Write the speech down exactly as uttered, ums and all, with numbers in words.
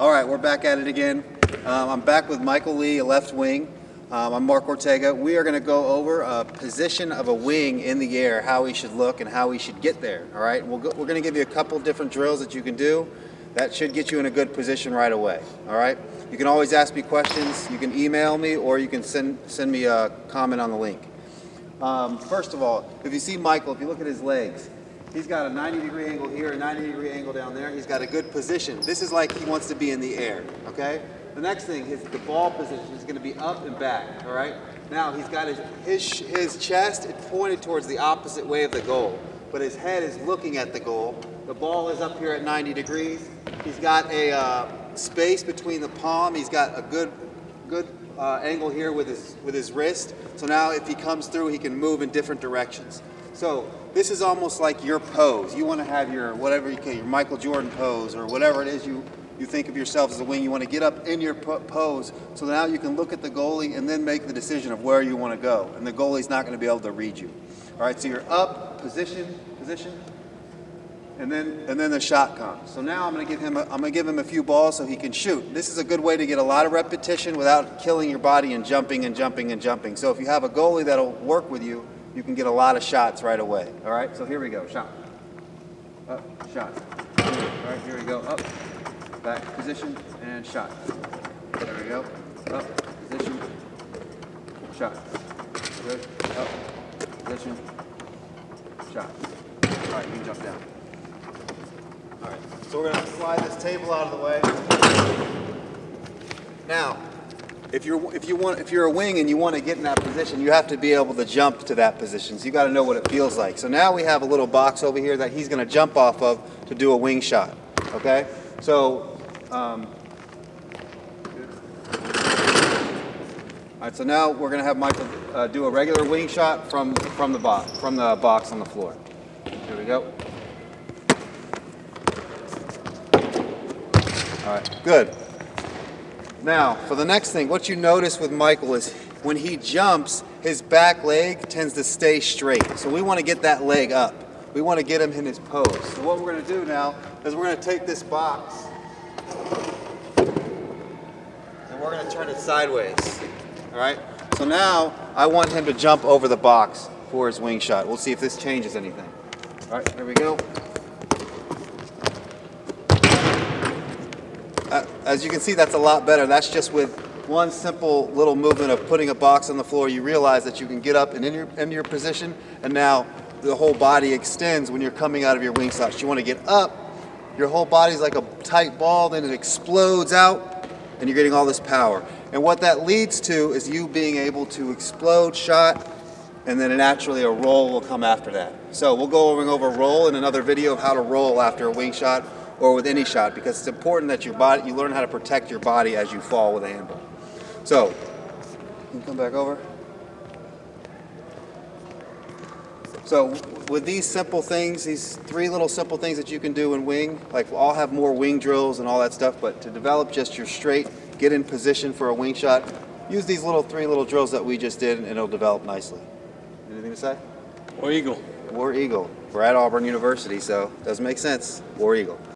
All right, we're back at it again. Um, I'm back with Michael Lee, a left wing. Um, I'm Mark Ortega. We are going to go over a position of a wing in the air, how he should look and how he should get there. All right, we'll go, we're going to give you a couple different drills that you can do. That should get you in a good position right away. All right, you can always ask me questions. You can email me or you can send, send me a comment on the link. Um, first of all, if you see Michael, if you look at his legs, he's got a ninety degree angle here, a ninety degree angle down there. He's got a good position. This is like he wants to be in the air, okay? The next thing is the ball position is going to be up and back, all right? Now he's got his, his, his chest pointed towards the opposite way of the goal, but his head is looking at the goal. The ball is up here at ninety degrees. He's got a uh, space between the palm. He's got a good, good uh, angle here with his, with his wrist. So now if he comes through, he can move in different directions. So this is almost like your pose. You want to have your whatever you can, your Michael Jordan pose or whatever it is you, you think of yourself as a wing. You want to get up in your pose so now you can look at the goalie and then make the decision of where you want to go. And the goalie's not going to be able to read you. All right, so you're up, position, position, and then and then the shot comes. So now I'm going to give him a, I'm going to give him a few balls so he can shoot. This is a good way to get a lot of repetition without killing your body and jumping and jumping and jumping. So if you have a goalie that'll work with you, you can get a lot of shots right away. All right, so here we go, shot, up, shot. All right, here we go, up, back, position, and shot. There we go, up, position, shot. Good, up, position, shot. All right, you can jump down. All right, so we're gonna slide this table out of the way. Now, If you're if you want if you're a wing and you want to get in that position, you have to be able to jump to that position. So you got to know what it feels like. So now we have a little box over here that he's going to jump off of to do a wing shot. Okay, so um, all right. So now we're going to have Michael uh, do a regular wing shot from from the box from the box on the floor. Here we go. All right, good. Now, for the next thing, what you notice with Michael is when he jumps, his back leg tends to stay straight. So we want to get that leg up. We want to get him in his pose. So what we're going to do now is we're going to take this box and we're going to turn it sideways. All right? So now I want him to jump over the box for his wing shot. We'll see if this changes anything. All right, here we go. As you can see, that's a lot better. That's just with one simple little movement of putting a box on the floor, you realize that you can get up and in your, in your position, and now the whole body extends when you're coming out of your wing shots. You want to get up, your whole body's like a tight ball, then it explodes out, and you're getting all this power. And what that leads to is you being able to explode, shot, and then naturally a roll will come after that. So we'll go over roll in another video of how to roll after a wing shot, or with any shot, because it's important that your body, you learn how to protect your body as you fall with a handball. So, you can come back over. So, with these simple things, these three little simple things that you can do in wing, like we'll all have more wing drills and all that stuff, but to develop just your straight, get in position for a wing shot, use these little three little drills that we just did and it'll develop nicely. Anything to say? War Eagle. War Eagle. We're at Auburn University, so it does make sense. War Eagle.